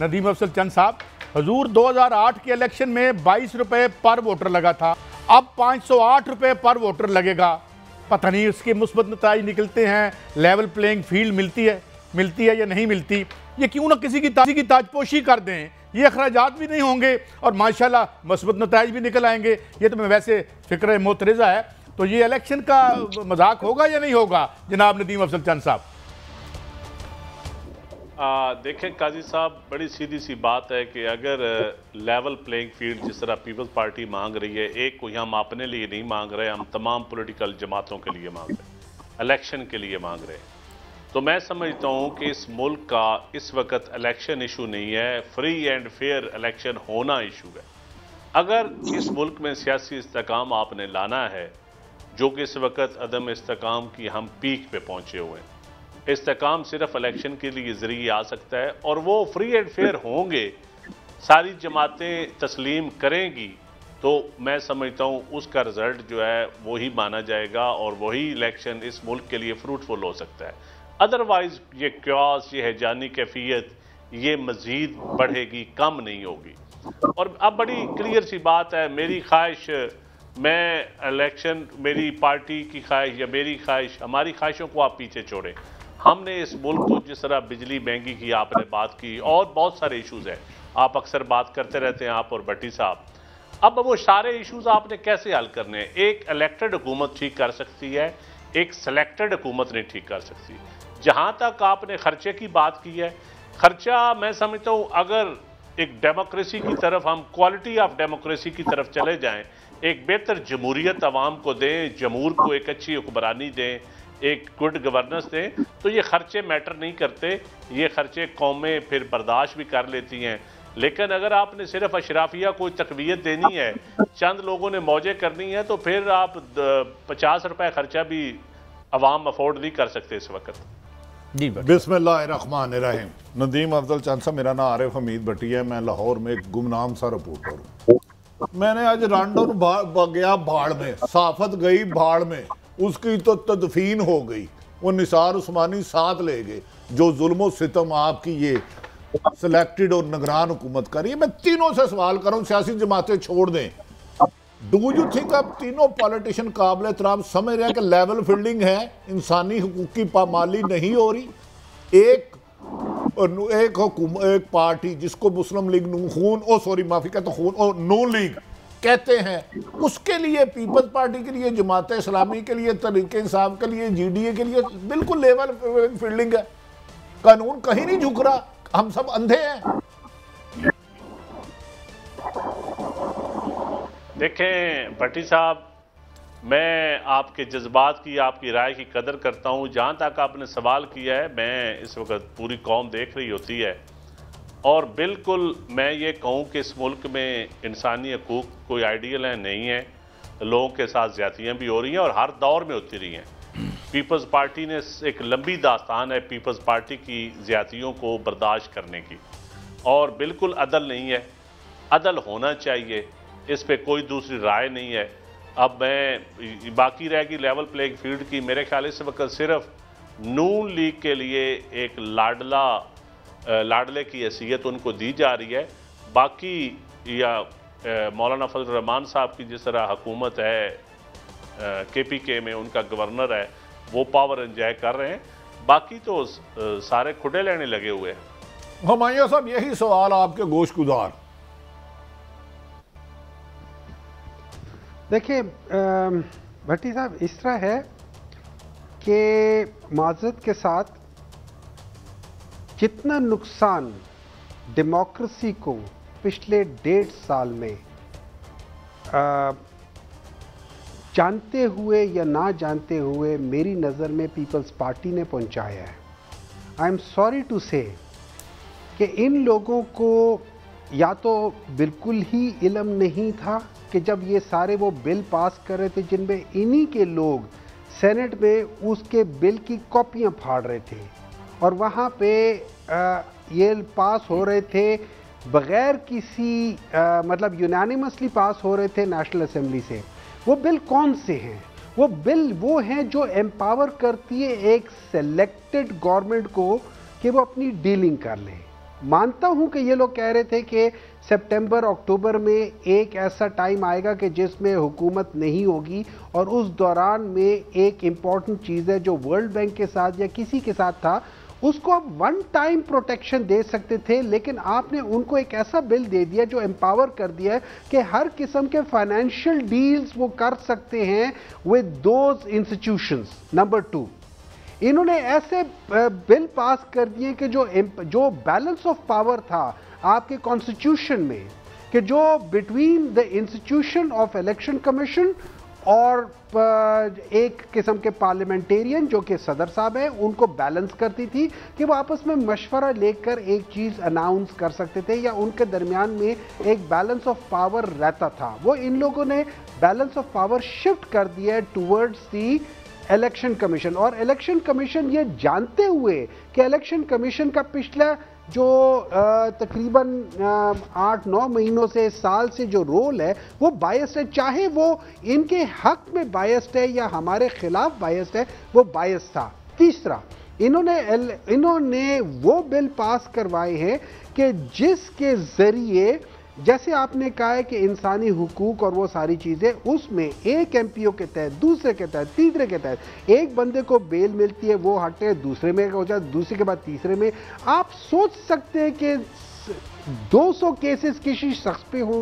नदीम अफसल चंद साहब, हजूर 2008 के इलेक्शन में 22 रुपए पर वोटर लगा था, अब 508 रुपए पर वोटर लगेगा। पता नहीं उसके मुस्बत नतीजे निकलते हैं, लेवल प्लेइंग फील्ड मिलती है या नहीं मिलती। ये क्यों ना किसी की ताजपोशी कर दें, ये अखराजात भी नहीं होंगे और माशाल्लाह मुस्बत नतीजे भी निकल आएंगे। ये तो मैं वैसे फिक्र मोतरेज़ा है, तो ये इलेक्शन का मजाक होगा या नहीं होगा जनाब नदीम अफसल चंद साहब? देखें काजी साहब, बड़ी सीधी सी बात है कि अगर लेवल प्लेइंग फील्ड जिस तरह पीपल्स पार्टी मांग रही है, एक को हम अपने लिए नहीं मांग रहे, हम तमाम पॉलिटिकल जमातों के लिए मांग रहे हैं, इलेक्शन के लिए मांग रहे हैं। तो मैं समझता हूं कि इस मुल्क का इस वक्त इलेक्शन इशू नहीं है, फ्री एंड फेयर इलेक्शन होना इशू है। अगर इस मुल्क में सियासी इस्तेकाम आपने लाना है, जो कि इस वक्त अदम इस्तेकाम की हम पीक पर पहुँचे हुए हैं, इस्तेकाम सिर्फ इलेक्शन के लिए जरिए आ सकता है और वो फ्री एंड फेयर होंगे, सारी जमातें तस्लीम करेंगी, तो मैं समझता हूँ उसका रिज़ल्ट जो है वही माना जाएगा और वही इलेक्शन इस मुल्क के लिए फ्रूटफुल हो सकता है। अदरवाइज़ ये क्यास, ये हैजानी कैफियत, ये मज़ीद बढ़ेगी, कम नहीं होगी। और अब बड़ी क्लियर सी बात है, मेरी ख्वाहिश, मैं इलेक्शन, मेरी पार्टी की ख्वाहिश या मेरी ख्वाहिश, हमारी ख्वाहिशों को आप पीछे छोड़ें। हमने इस मुल्क को जिस तरह बिजली महंगी की आपने बात की और बहुत सारे इश्यूज़ हैं, आप अक्सर बात करते रहते हैं आप और भट्टी साहब। अब वो सारे इश्यूज़ आपने कैसे हल करने हैं? एक इलेक्टेड हुकूमत ठीक कर सकती है, एक सिलेक्टेड हुकूमत नहीं ठीक कर सकती। जहाँ तक आपने खर्चे की बात की है, खर्चा मैं समझता हूँ अगर एक डेमोक्रेसी की तरफ हम क्वालिटी ऑफ डेमोक्रेसी की तरफ चले जाएँ, एक बेहतर जमहूरियत आवाम को दें, जमहूर को एक अच्छी हुक्मरानी दें, एक गुड गवर्नेंस दें, तो ये खर्चे मैटर नहीं करते, ये खर्चे कौमें फिर बर्दाश्त भी कर लेती हैं। लेकिन अगर आपने सिर्फ अशराफिया को तकवीयत देनी है, चंद लोगों ने मौजे करनी है, तो फिर आप 50 रुपए खर्चा भी अवाम अफोर्ड नहीं कर सकते इस वक्त। जी बिस्मिल्लाहिर्रहमानिर्रहीम। नदीम अफजल चंद साहब, मेरा नाम आरिफ हमीद भट्टी है, मैं लाहौर में एक गुमनाम सा रिपोर्टर हूँ। मैंने आज रांडोर गया, भाड़ में साफत गई, भाड़ में उसकी तो तदफीन हो गई, वो निसार उस्मानी साथ ले गए। जो जुल्मो सितम आपकी ये सिलेक्टेड और निगरान हुकूमत कर रही है, मैं तीनों से सवाल कर रहा हूँ, सियासी जमातें छोड़ दें। डू यू थिंक आप तीनों पॉलिटिशियन काबिल एतराम समझ रहे हैं कि लेवल फील्डिंग है, इंसानी हुकूक की पामाली नहीं हो रही? एक पार्टी जिसको मुस्लिम लीग नून लीग कहते हैं, उसके लिए, पीपल्स पार्टी के लिए, जमात-ए-इस्लामी के लिए, तहरीक-ए-इंसाफ के लिए, जीडीए के लिए बिल्कुल लेवल फील्डिंग है, कानून कहीं नहीं झुक रहा, हम सब अंधे हैं। देखें भट्टी साहब, मैं आपके जज्बात की, आपकी राय की कदर करता हूं। जहां तक आपने सवाल किया है, मैं इस वक्त पूरी कौम देख रही होती है और बिल्कुल मैं ये कहूँ कि इस मुल्क में इंसानी हकूक़ कोई आइडियल है नहीं है, लोगों के साथ ज़्यादतियाँ भी हो रही हैं और हर दौर में होती रही हैं। पीपल्स पार्टी ने एक लंबी दास्तान है पीपल्स पार्टी की ज़्यादतियों को बर्दाश्त करने की, और बिल्कुल अदल नहीं है, अदल होना चाहिए, इस पर कोई दूसरी राय नहीं है। अब मैं बाकी रहेगी लेवल प्लेइंग फील्ड की, मेरे ख्याल इस वक्त सिर्फ नून लीग के लिए एक लाडले की हैसियत उनको दी जा रही है। बाकी या मौलाना फजल रहमान साहब की जिस तरह हुकूमत है, KPK में उनका गवर्नर है, वो पावर एंजॉय कर रहे हैं, बाकी तो सारे खुडे लेने लगे हुए हैं। हमाया साहब, यही सवाल आपके गोश गुजार। देखिए भट्टी साहब, इस तरह है कि माजरत के साथ जितना नुकसान डेमोक्रेसी को पिछले 1.5 साल में जानते हुए या ना जानते हुए मेरी नज़र में पीपल्स पार्टी ने पहुंचाया है, आई एम सॉरी टू से कि इन लोगों को या तो बिल्कुल ही इलम नहीं था कि जब ये सारे वो बिल पास कर रहे थे जिनमें इन्हीं के लोग सेनेट में उसके बिल की कॉपियां फाड़ रहे थे, और वहाँ पे ये पास हो रहे थे बग़ैर किसी मतलब यूनानिमसली पास हो रहे थे नेशनल असम्बली से। वो बिल कौन से हैं? वो बिल वो हैं जो एम्पावर करती है एक सेलेक्टेड गवर्नमेंट को कि वो अपनी डीलिंग कर ले। मानता हूं कि ये लोग कह रहे थे कि सितंबर अक्टूबर में एक ऐसा टाइम आएगा कि जिसमें हुकूमत नहीं होगी और उस दौरान में एक इम्पॉर्टेंट चीज़ है जो वर्ल्ड बैंक के साथ या किसी के साथ था, उसको आप वन टाइम प्रोटेक्शन दे सकते थे, लेकिन आपने उनको एक ऐसा बिल दे दिया जो एम्पावर कर दिया है कि हर किस्म के फाइनेंशियल डील्स वो कर सकते हैं with those institutions. Number two, इन्होंने ऐसे बिल पास कर दिए कि जो बैलेंस ऑफ पावर था आपके कॉन्स्टिट्यूशन में, कि जो between the institution of election commission और एक किस्म के पार्लियामेंटेरियन जो कि सदर साहब हैं, उनको बैलेंस करती थी कि वो आपस में मशवरा लेकर एक चीज़ अनाउंस कर सकते थे या उनके दरमियान में एक बैलेंस ऑफ पावर रहता था। वो इन लोगों ने बैलेंस ऑफ पावर शिफ्ट कर दिया है टूवर्ड्स दी इलेक्शन कमीशन। और इलेक्शन कमीशन ये जानते हुए कि इलेक्शन कमीशन का पिछला जो तकरीबन 8-9 महीनों से साल से जो रोल है वो बायस्ड है, चाहे वो इनके हक में बायस्ड है या हमारे खिलाफ बायस्ड है, वो बायस्ड था। तीसरा, इन्होंने वो बिल पास करवाए हैं कि जिसके ज़रिए, जैसे आपने कहा है कि इंसानी हुकूक और वो सारी चीज़ें, उसमें एक एमपीओ के तहत, दूसरे के तहत, तीसरे के तहत, एक बंदे को बेल मिलती है वो हटे, दूसरे में हो जाए, दूसरे के बाद तीसरे में। आप सोच सकते हैं कि 200 केसेस किसी शख्स पे हो?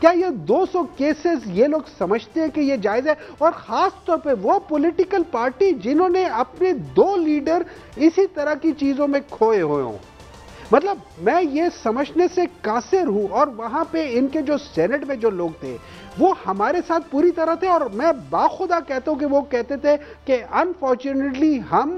क्या ये 200 केसेस ये लोग समझते हैं कि ये जायज़ है? और ख़ास तौर पे वो पॉलिटिकल पार्टी जिन्होंने अपने 2 लीडर इसी तरह की चीज़ों में खोए हुए हों। मतलब मैं ये समझने से कासिर हूँ। और वहाँ पे इनके जो सेनेट में जो लोग थे वो हमारे साथ पूरी तरह थे, और मैं बाखुदा कहता हूँ कि वो कहते थे कि अनफॉर्चुनेटली हम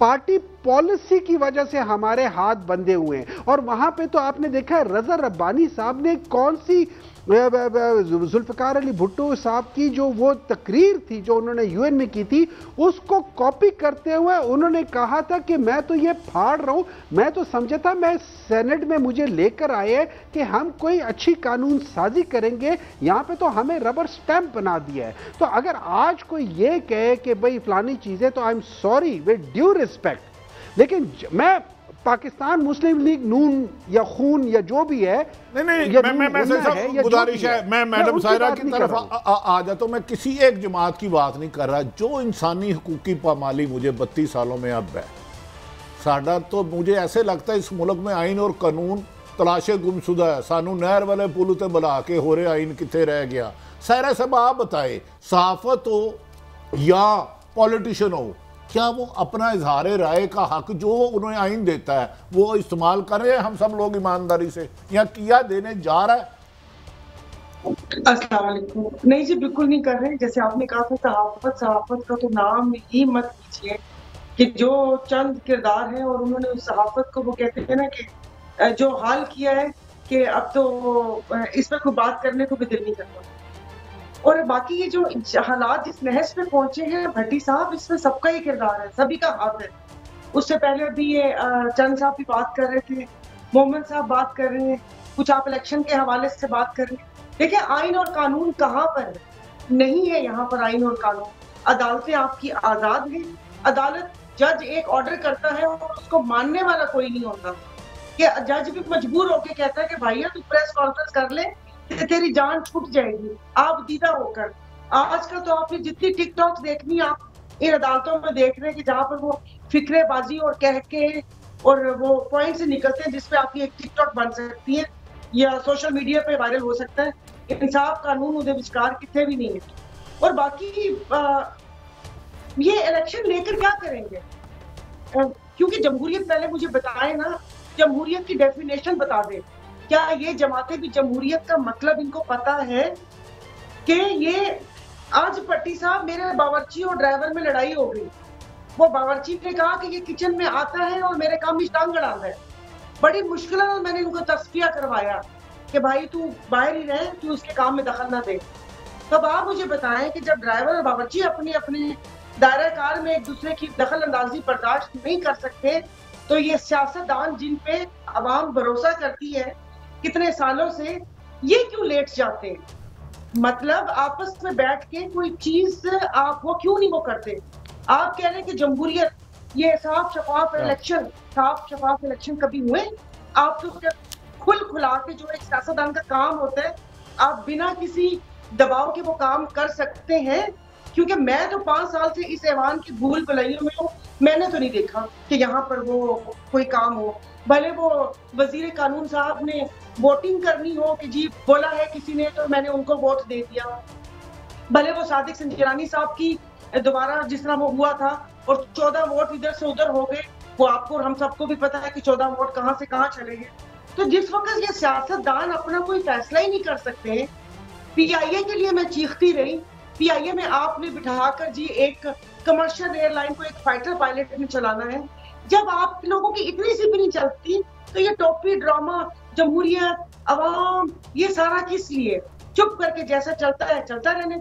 पार्टी पॉलिसी की वजह से हमारे हाथ बंधे हुए हैं। और वहाँ पे तो आपने देखा है रज़ा रब्बानी साहब ने कौन सी जुल्फ़कार अली भुट्टो साहब की जो वो तकरीर थी जो उन्होंने यूएन में की थी, उसको कॉपी करते हुए उन्होंने कहा था कि मैं तो ये फाड़ रहा हूँ, मैं तो समझा था, मैं सेनेट में मुझे लेकर आए हैं कि हम कोई अच्छी कानून साजी करेंगे, यहाँ पे तो हमें रबर स्टैंप बना दिया है। तो अगर आज कोई ये कहे कि भाई फलानी चीज़ें, तो I am sorry with due respect, लेकिन मैं पाकिस्तान मुस्लिम लीग नून या खून या जो भी है, नहीं, गुजारिश है, मैं मैडम सायरा की तरफ आ जाता हूँ। मैं किसी एक जमात की बात नहीं कर रहा, जो इंसानी हकूक़ की पामाली मुझे 32 सालों में अब है साढ़ा, तो मुझे ऐसे लगता है इस मुल्क में आइन और कानून तलाशे गुमशुदा है। सानू नहर वाले पुल उते बुला के हो रहे आइन कितने रह गया? सायरा साहब आप बताए, सहाफत हो या पॉलिटिशन हो, क्या वो अपना इजहार राय का हक जो उन्हें आइन देता है वो इस्तेमाल कर रहे हैं? हम सब लोग ईमानदारी से या किया देने जा रहा है? अस्सलाम वालेकुम। नहीं जी, बिल्कुल नहीं कर रहे। जैसे आपने कहा था सहाफत का तो नाम ही मत लीजिए कि जो चंद किरदार है, और उन्होंने उस सहाफत को वो कहते हैं ना कि जो हाल किया है कि अब तो इस पर कोई बात करने को भी दिल नहीं करता। और बाकी ये जो हालात जिस नहज पे पहुंचे हैं भट्टी साहब, इसमें सबका ही किरदार है, सभी का हाथ है। उससे पहले अभी ये चंद साहब भी बात कर रहे थे, मोहम्मद साहब बात कर रहे हैं, कुछ आप इलेक्शन के हवाले से बात कर रहे हैं। देखिए आइन और कानून कहाँ पर नहीं है? यहाँ पर आइन और कानून, अदालतें आपकी आज़ाद हैं। अदालत, जज एक ऑर्डर करता है और उसको मानने वाला कोई नहीं होता। कि जज भी मजबूर होकर कहता है कि भैया तू प्रेस कॉन्फ्रेंस कर ले, तेरी जान छूट जाएगी आप दीदा होकर। आजकल तो आपने जितनी टिकटॉक देखनी आप इन अदालतों में देख रहे हैं कि जहाँ पर वो फिक्रेबाजी और कह के और वो पॉइंट से निकलते हैं जिसपे आपकी एक टिकटॉक बन सकती है या सोशल मीडिया पे वायरल हो सकता है। इंसाफ कानून उधर विस्कार कितने भी नहीं है। और बाकी ये इलेक्शन लेकर क्या करेंगे? क्योंकि जमहूरियत, पहले मुझे बताए ना जमहूरियत की डेफिनेशन बता दें। क्या ये जमातें भी जमहूरियत का मतलब इनको पता है? कि ये आज पट्टी साहब, मेरे बावर्ची और ड्राइवर में लड़ाई हो गई। वो बावर्ची ने कहा कि ये किचन में आता है और मेरे काम में टांग अड़ाता है। बड़ी मुश्किल से मैंने उनको तस्फिया करवाया कि भाई तू बाहर ही रहे, तू उसके काम में दखल ना दे। तब आप मुझे बताएं कि जब ड्राइवर और बावर्ची अपने अपने दायरा कार में एक दूसरे की दखल अंदाजी बर्दाश्त नहीं कर सकते, तो ये सियासतदान जिन पे आवाम भरोसा करती है कितने सालों से, ये क्यों लेट जाते हैं? मतलब आपस में बैठ के कोई चीज आप वो क्यों नहीं वो करते? आप कह रहे हैं कि जमहूरियत, ये साफ शफाफ इलेक्शन कभी हुए? आप लोग जब खुल खुला के जो एक सियासतदान का काम होता है, आप बिना किसी दबाव के वो काम कर सकते हैं। क्योंकि मैं तो 5 साल से इस ऐवान की भूल भुलैयों में हूँ, मैंने तो नहीं देखा कि यहाँ पर वो कोई काम हो। भले वो वजीर कानून साहब ने वोटिंग करनी हो कि जी बोला है किसी ने तो मैंने उनको वोट दे दिया, भले वो सादिक संजरानी साहब की दोबारा जिस तरह वो हुआ था और 14 वोट इधर से उधर हो गए, वो आपको और हम सबको भी पता है कि 14 वोट कहाँ से कहाँ चले गए। तो जिस वक्त ये सियासतदान अपना कोई फैसला ही नहीं कर सकते, पीआईए के लिए मैं चीखती रही। पीआईए में आपने बिठाकर जी एक कमर्शियल एयरलाइन को एक फाइटर पायलट में चलाना है, जब आप लोगों की इतनी सी भी नहीं चलती, तो ये टोपी ड्रामा जमहूरियत आवाम ये सारा किस लिए? चुप करके जैसा चलता है चलता रहने